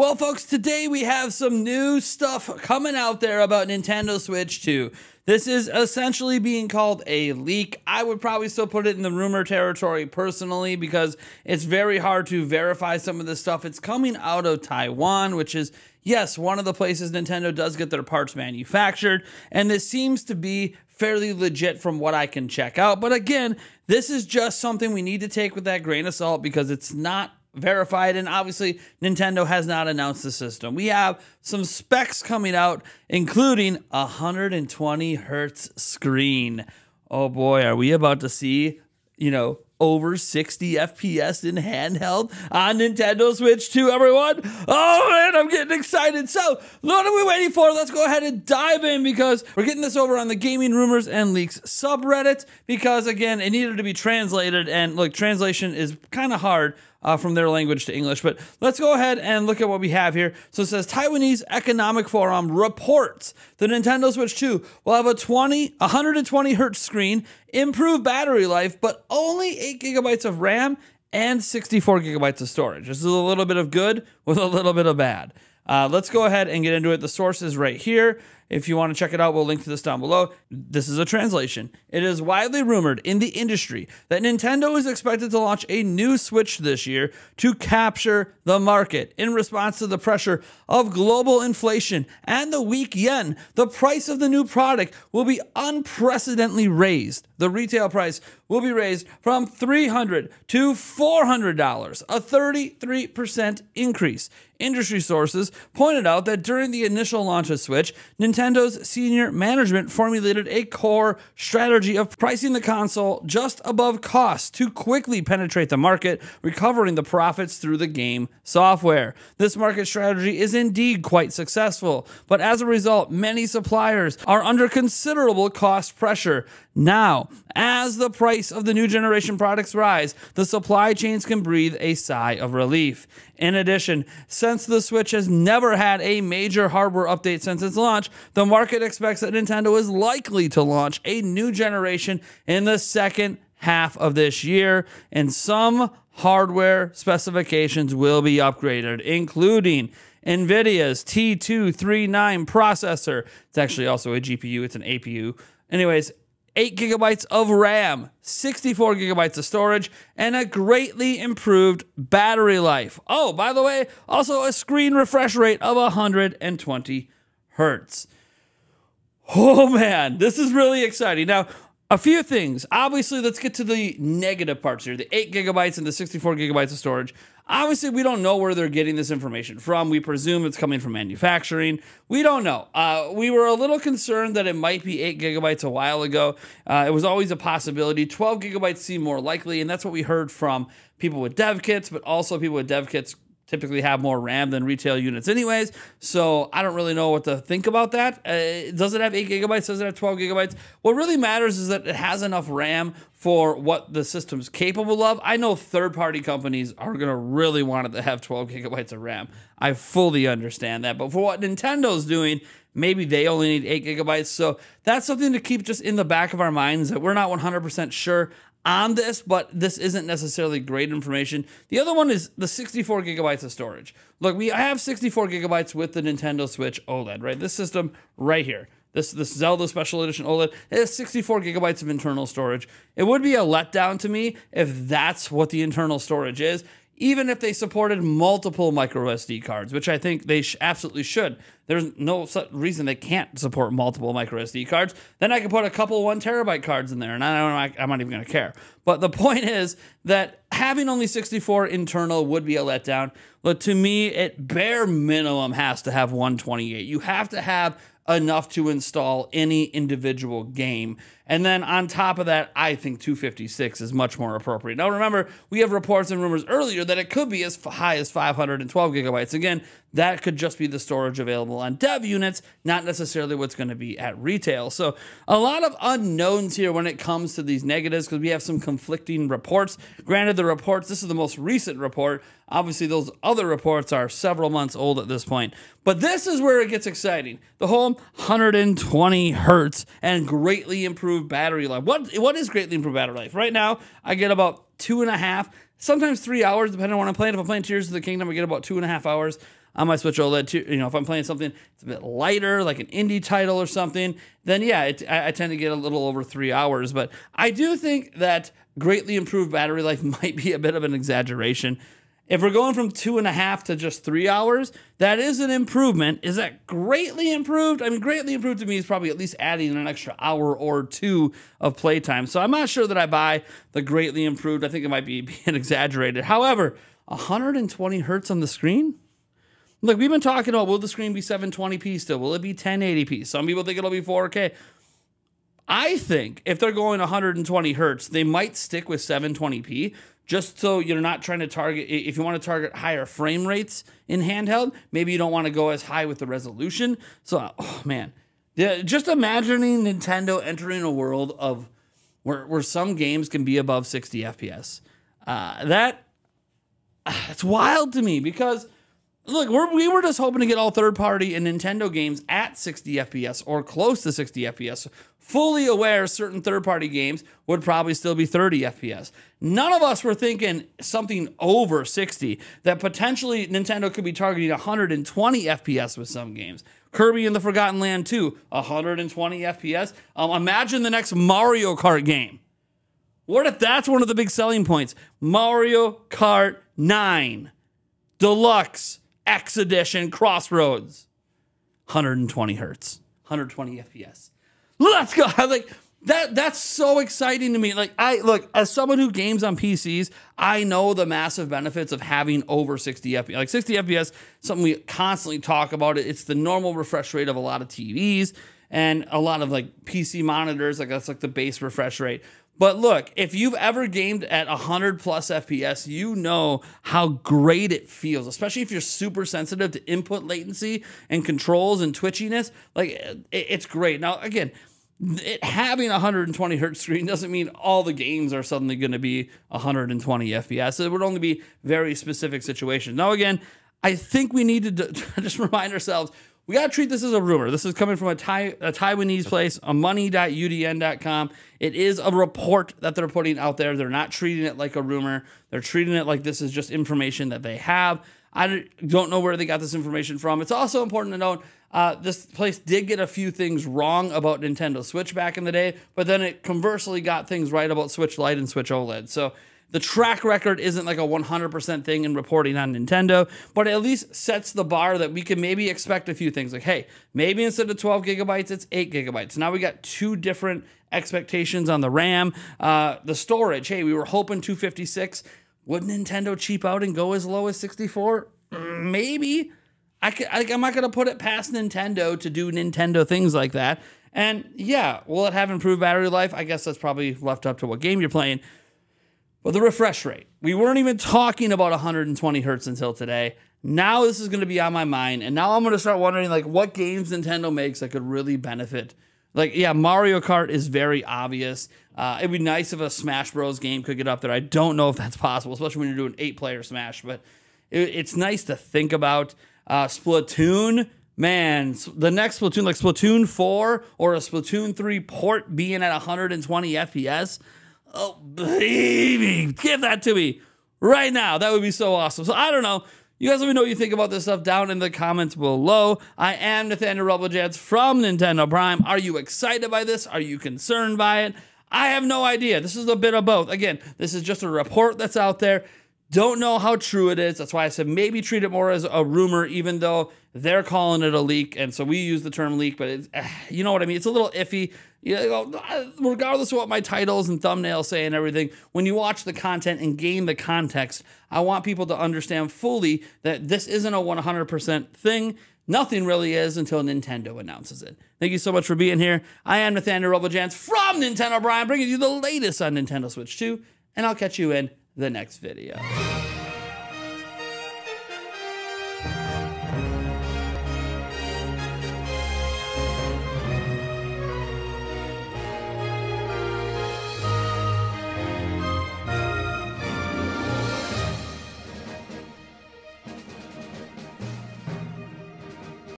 Well, folks, today we have some new stuff coming out there about Nintendo Switch 2. This is essentially being called a leak. I would probably still put it in the rumor territory personally because it's very hard to verify some of this stuff. It's coming out of Taiwan, which is, yes, one of the places Nintendo does get their parts manufactured, and this seems to be fairly legit from what I can check out. But again, this is just something we need to take with that grain of salt because it's not verified, and obviously Nintendo has not announced the system. We have some specs coming out, including 120 hertz screen. Oh boy, are we about to see, you know, over 60 FPS in handheld on Nintendo Switch 2, everyone? Oh man, I'm getting excited. So what are we waiting for? Let's go ahead and dive in because we're getting this over on the Gaming Rumors and Leaks subreddit because again, it needed to be translated, and look, translation is kind of hard from their language to English, but let's go ahead and look at what we have here. So it says Taiwanese Economic Forum reports the Nintendo Switch 2 will have a 120 hertz screen, improved battery life, but only 8 GB of RAM and 64 gigabytes of storage. This is a little bit of good with a little bit of bad. Let's go ahead and get into it. The source is right here. If you want to check it out, we'll link to this down below. This is a translation. It is widely rumored in the industry that Nintendo is expected to launch a new Switch this year to capture the market. In response to the pressure of global inflation and the weak yen, the price of the new product will be unprecedentedly raised. The retail price will be raised from $300 to $400, a 33% increase. Industry sources pointed out that during the initial launch of Switch, Nintendo's senior management formulated a core strategy of pricing the console just above cost to quickly penetrate the market, recovering the profits through the game software. This market strategy is indeed quite successful, but as a result, many suppliers are under considerable cost pressure. Now, as the price of the new generation products rise, the supply chains can breathe a sigh of relief. In addition, since the Switch has never had a major hardware update since its launch, the market expects that Nintendo is likely to launch a new generation in the second half of this year, and some hardware specifications will be upgraded, including NVIDIA's T239 processor. It's actually also a GPU, it's an APU. Anyways, 8 GB of RAM, 64 gigabytes of storage, and a greatly improved battery life. Oh, by the way, also a screen refresh rate of 120 hertz. Oh man, this is really exciting. Now, a few things. Obviously, let's get to the negative parts here, the 8 GB and the 64 gigabytes of storage. Obviously, we don't know where they're getting this information from. We presume it's coming from manufacturing. We don't know. We were a little concerned that it might be 8 GB a while ago. It was always a possibility. 12 GB seemed more likely, and that's what we heard from people with dev kits, but also people with dev kits typically have more RAM than retail units anyways, so I don't really know what to think about that. Does it have 8 GB? Does it have 12 GB? What really matters is that it has enough RAM for what the system's capable of. I know third-party companies are gonna really want it to have 12 GB of RAM. I fully understand that, but for what Nintendo's doing, maybe they only need 8 GB, so that's something to keep just in the back of our minds, that we're not 100% sure on this, but this isn't necessarily great information. The other one is the 64 gigabytes of storage. Look, we have 64 gigabytes with the Nintendo Switch OLED, right? This system right here, this Zelda Special Edition OLED, it has 64 gigabytes of internal storage. It would be a letdown to me if that's what the internal storage is, even if they supported multiple micro SD cards, which I think they absolutely should. There's no reason they can't support multiple micro SD cards. Then I could put a couple 1 TB cards in there, and I'm not even gonna care. But the point is that having only 64 internal would be a letdown, but to me, at bare minimum has to have 128. You have to have enough to install any individual game. And then on top of that, I think 256 is much more appropriate. Now remember, we have reports and rumors earlier that it could be as high as 512 gigabytes. Again, that could just be the storage available on dev units, not necessarily what's going to be at retail. So a lot of unknowns here when it comes to these negatives, because we have some conflicting reports. Granted, the reports, this is the most recent report. Obviously, those other reports are several months old at this point. But this is where it gets exciting. The whole 120 hertz and greatly improved battery life. What is greatly improved battery life? Right now, I get about 2.5, sometimes 3 hours, depending on when I'm playing. If I'm playing Tears of the Kingdom, I get about 2.5 hours. on my Switch OLED too. You know, if I'm playing something it's a bit lighter, like an indie title or something, then yeah, I tend to get a little over 3 hours. But I do think that greatly improved battery life might be a bit of an exaggeration. If we're going from 2.5 to just 3 hours, that is an improvement. Is that greatly improved? I mean, greatly improved to me is probably at least adding an extra hour or two of playtime. So I'm not sure that I buy the greatly improved. I think it might be being exaggerated. However, 120 hertz on the screen? Look, we've been talking about, will the screen be 720p still? Will it be 1080p? Some people think it'll be 4K. I think if they're going 120 hertz, they might stick with 720p. Just so you're not trying to target, if you want to target higher frame rates in handheld, maybe you don't want to go as high with the resolution. So, oh man, yeah, just imagining Nintendo entering a world of where some games can be above 60 FPS. That's wild to me because look, we were just hoping to get all third-party and Nintendo games at 60 FPS or close to 60 FPS, fully aware certain third-party games would probably still be 30 FPS. None of us were thinking something over 60, that potentially Nintendo could be targeting 120 FPS with some games. Kirby and the Forgotten Land 2, 120 FPS. Imagine the next Mario Kart game. What if that's one of the big selling points? Mario Kart 9, Deluxe, X Edition, Crossroads, 120 hertz, 120 FPS. Let's go. I'm like that. That's so exciting to me. Like I look as someone who games on PCs, I know the massive benefits of having over 60 FPS. Like 60 FPS, something we constantly talk about. It's the normal refresh rate of a lot of TVs and a lot of like PC monitors. Like that's like the base refresh rate. But look, if you've ever gamed at 100 plus FPS, you know how great it feels, especially if you're super sensitive to input latency and controls and twitchiness. Like, it's great. Now, again, having a 120 hertz screen doesn't mean all the games are suddenly going to be 120 FPS. It would only be very specific situations. Now, again, I think we need to just remind ourselves, we got to treat this as a rumor. This is coming from a Taiwanese place, a money.udn.com. It is a report that they're putting out there. They're not treating it like a rumor. They're treating it like this is just information that they have. I don't know where they got this information from. It's also important to note this place did get a few things wrong about Nintendo Switch back in the day, but then it conversely got things right about Switch Lite and Switch OLED. So the track record isn't like a 100% thing in reporting on Nintendo, but it at least sets the bar that we can maybe expect a few things. Like, hey, maybe instead of 12 gigabytes, it's 8 gigabytes. Now we got two different expectations on the RAM. The storage, hey, we were hoping 256. Would Nintendo cheap out and go as low as 64? Maybe. I'm not going to put it past Nintendo to do Nintendo things like that. And yeah, will it have improved battery life? I guess that's probably left up to what game you're playing. But the refresh rate, we weren't even talking about 120 hertz until today. Now this is going to be on my mind. And now I'm going to start wondering, like, what games Nintendo makes that could really benefit. Like, yeah, Mario Kart is very obvious. It'd be nice if a Smash Bros game could get up there. I don't know if that's possible, especially when you're doing 8-player Smash. But it's nice to think about. Splatoon, man, the next Splatoon, like Splatoon 4 or a Splatoon 3 port being at 120 FPS. Oh, baby, give that to me right now. That would be so awesome. So I don't know. You guys let me know what you think about this stuff down in the comments below. I am Nathaniel Rubblejance from Nintendo Prime. Are you excited by this? Are you concerned by it? I have no idea. This is a bit of both. Again, this is just a report that's out there. Don't know how true it is. That's why I said maybe treat it more as a rumor, even though they're calling it a leak. And so we use the term leak, but it's, you know what I mean? It's a little iffy. You know, regardless of what my titles and thumbnails say and everything, when you watch the content and gain the context, I want people to understand fully that this isn't a 100% thing. Nothing really is until Nintendo announces it. Thank you so much for being here. I am Nathaniel Rubblejance from Nintendo Prime, bringing you the latest on Nintendo Switch 2, and I'll catch you in the next video.